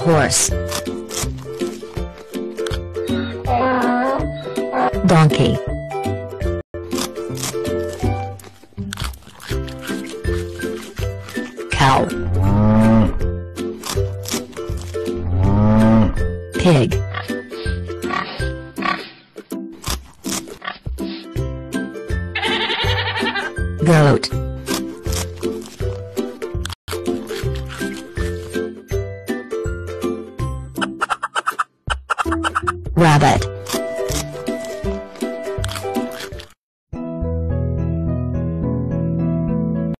Horse. Donkey. Cow. Pig. Goat. Rabbit.